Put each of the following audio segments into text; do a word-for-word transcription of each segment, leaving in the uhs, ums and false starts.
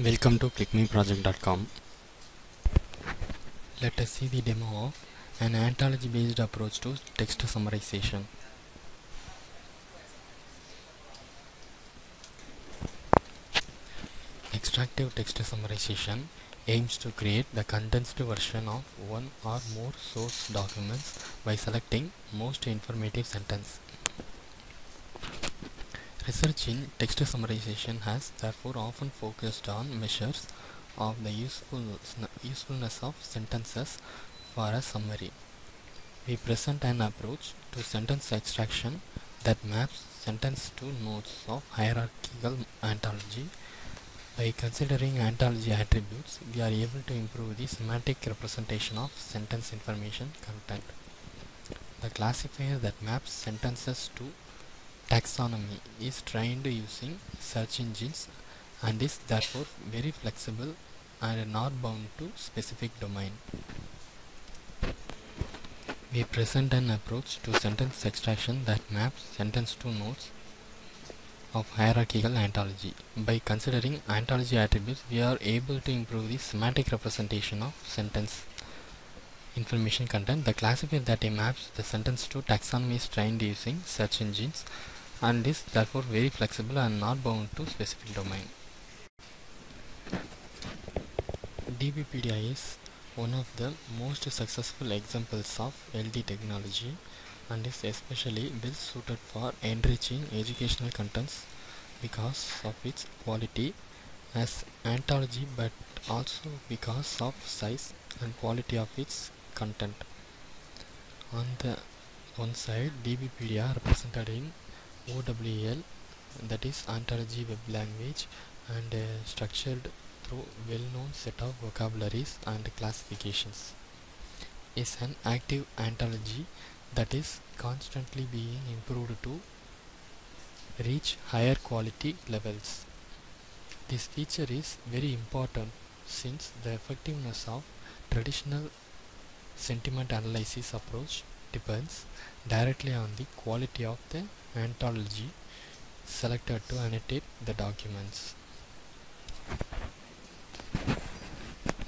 Welcome to click me project dot com. Let us see the demo of an anthology based approach to text summarization. Extractive text summarization aims to create the condensed version of one or more source documents by selecting most informative sentence. Research in text summarization has therefore often focused on measures of the usefulness of sentences for a summary. We present an approach to sentence extraction that maps sentence to nodes of hierarchical ontology. By considering ontology attributes, we are able to improve the semantic representation of sentence information content. The classifier that maps sentences to taxonomy is trained using search engines and is therefore very flexible and not bound to specific domain. We present an approach to sentence extraction that maps sentence to nodes of hierarchical ontology. By considering ontology attributes, we are able to improve the semantic representation of sentence information content. The classifier that maps the sentence to taxonomy is trained using search engines and is therefore very flexible and not bound to specific domain. DBpedia is one of the most successful examples of L D technology and is especially well suited for enriching educational contents because of its quality as ontology, but also because of size and quality of its content. On the one side, DBpedia represented in O W L, that is ontology web language, and uh, structured through well-known set of vocabularies and classifications, is an active ontology that is constantly being improved to reach higher quality levels. This feature is very important since the effectiveness of traditional sentiment analysis approach depends directly on the quality of the ontology selected to annotate the documents.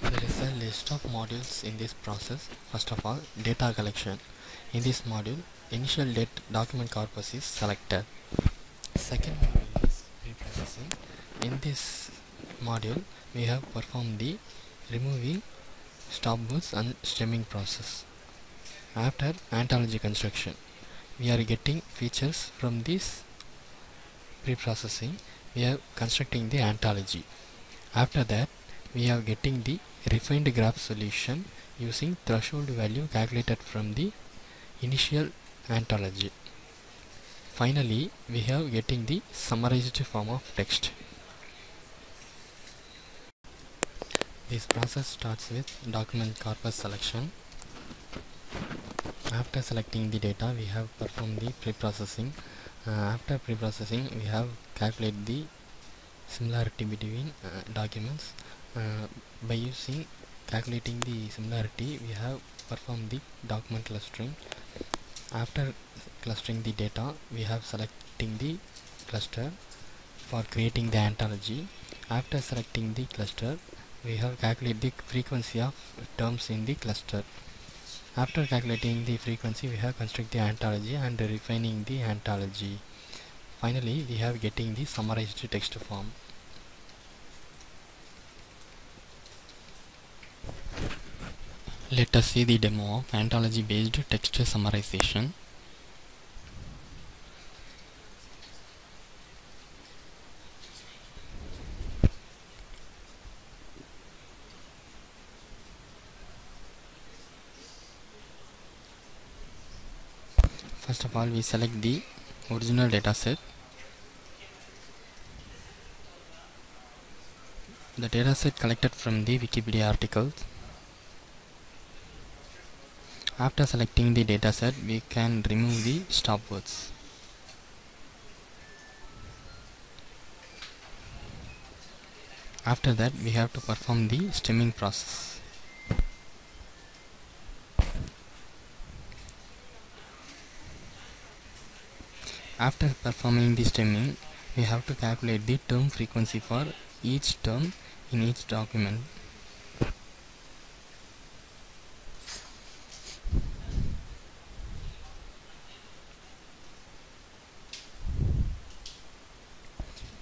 There is a list of modules in this process. First of all, data collection. In this module, initial date document corpus is selected. Second module is reprocessing. In this module, we have performed the removing, stopwords and stemming process. After ontology construction, we are getting features from this pre-processing. We are constructing the ontology. After that, we are getting the refined graph solution using threshold value calculated from the initial ontology. Finally, we have getting the summarized form of text. This process starts with document corpus selection. After selecting the data, we have performed the pre-processing. Uh, after pre-processing, we have calculated the similarity between uh, documents. Uh, by using calculating the similarity, we have performed the document clustering. After clustering the data, we have selecting the cluster for creating the ontology. After selecting the cluster, we have calculated the frequency of terms in the cluster. After calculating the frequency, we have constructed the ontology and refining the ontology. Finally, we have getting the summarized text form. Let us see the demo of ontology based text summarization. First of all, we select the original dataset. The dataset collected from the Wikipedia articles. After selecting the dataset, we can remove the stopwords. After that, we have to perform the stemming process. After performing the stemming, we have to calculate the term frequency for each term in each document.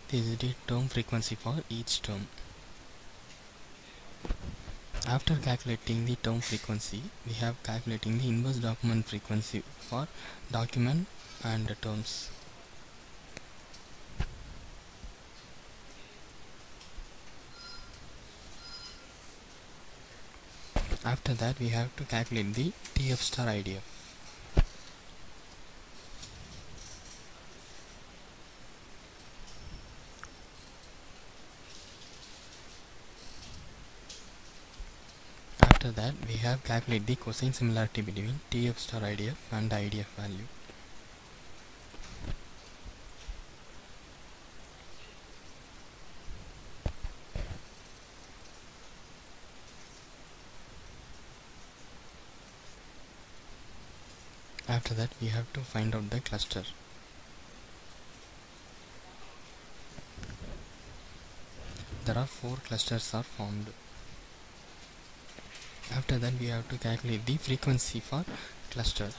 This is the term frequency for each term. After calculating the term frequency, we have calculating the inverse document frequency for document and the terms. After that, we have to calculate the T F star I D F. After that, we have calculated the cosine similarity between T F star I D F and I D F value. After that, we have to find out the cluster. There are four clusters are formed. After that, we have to calculate the frequency for cluster.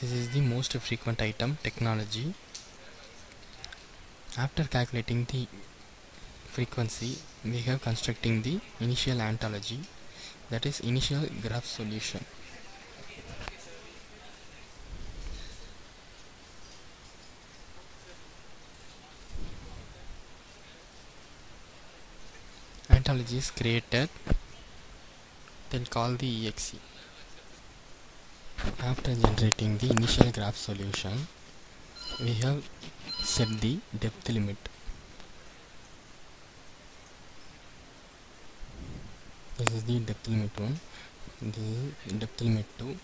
This is the most frequent item, technology. After calculating the frequency, we have constructing the initial ontology, that is initial graph solution. Ontology is created, then call the E X E. After generating the initial graph solution, we have set the depth limit. This is the depth limit one, this is depth limit two,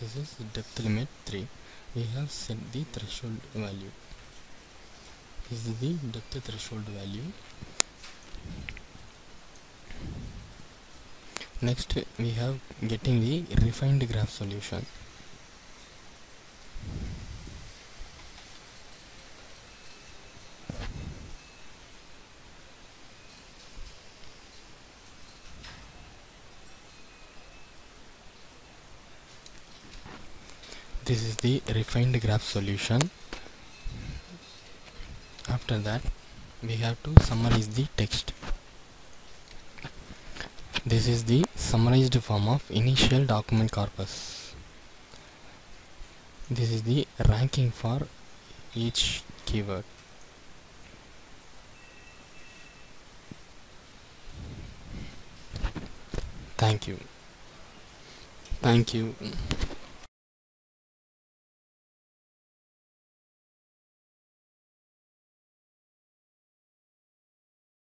this is depth limit three. We have set the threshold value. This is the depth threshold value. Next, we have getting the refined graph solution. This is the refined graph solution. After that, we have to summarize the text. This is the summarized form of initial document corpus. This is the ranking for each keyword. Thank you. Thank you.